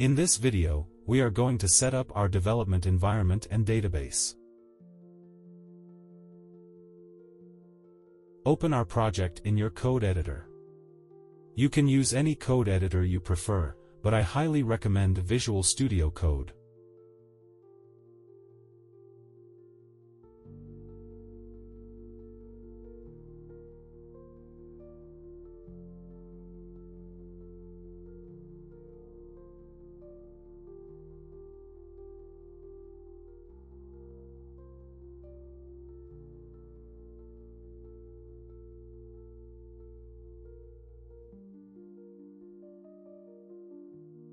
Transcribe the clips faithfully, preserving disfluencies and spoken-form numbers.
In this video, we are going to set up our development environment and database. Open our project in your code editor. You can use any code editor you prefer, but I highly recommend Visual Studio Code.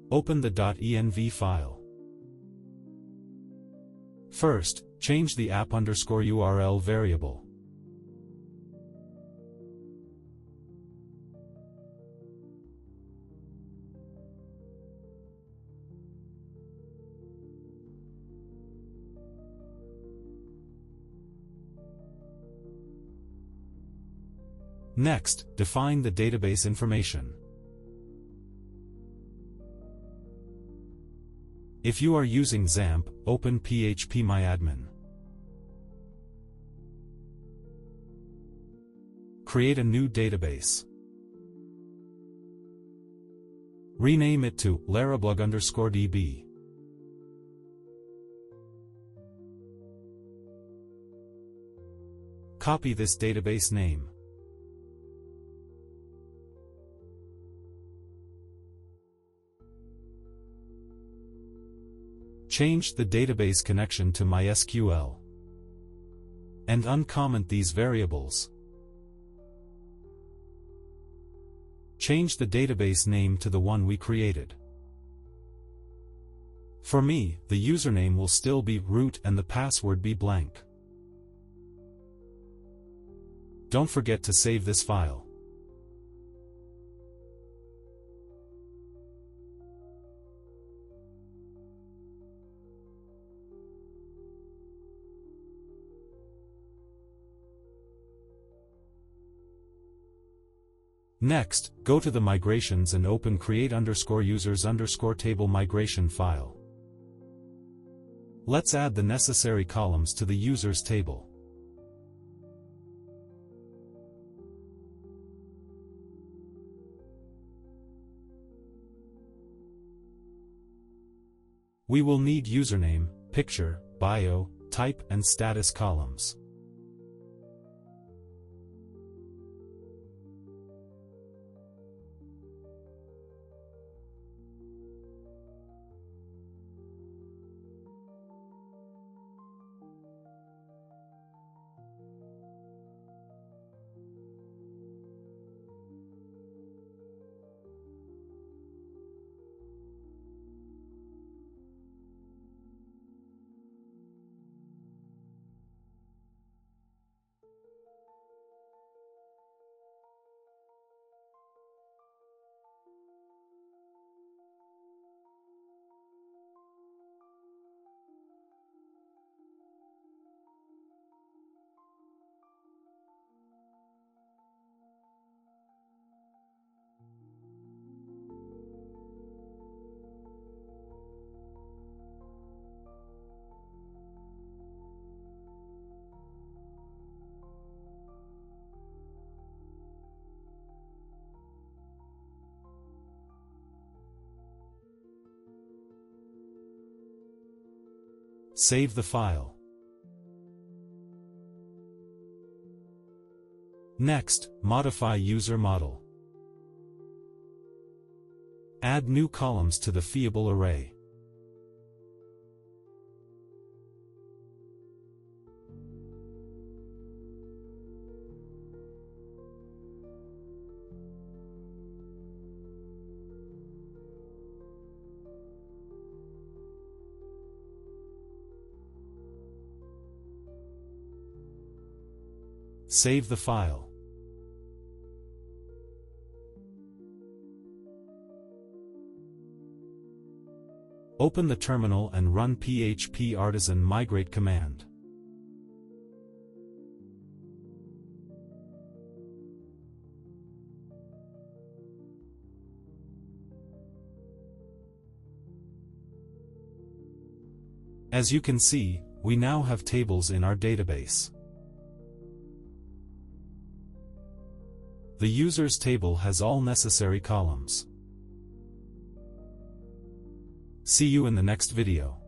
Open the .env file. First, change the app underscore U R L variable. Next, define the database information. If you are using XAMPP, open phpMyAdmin. Create a new database. Rename it to Larablog_db. Copy this database name. Change the database connection to MySQL. And uncomment these variables. Change the database name to the one we created. For me, the username will still be root and the password be blank. Don't forget to save this file. Next, go to the migrations and open create underscore users underscore table migration file. Let's add the necessary columns to the users table. We will need username, picture, bio, type and status columns. Save the file. Next, modify user model. Add new columns to the viewable array. Save the file. Open the terminal and run P H P Artisan migrate command. As you can see, we now have tables in our database. The users table has all necessary columns. See you in the next video.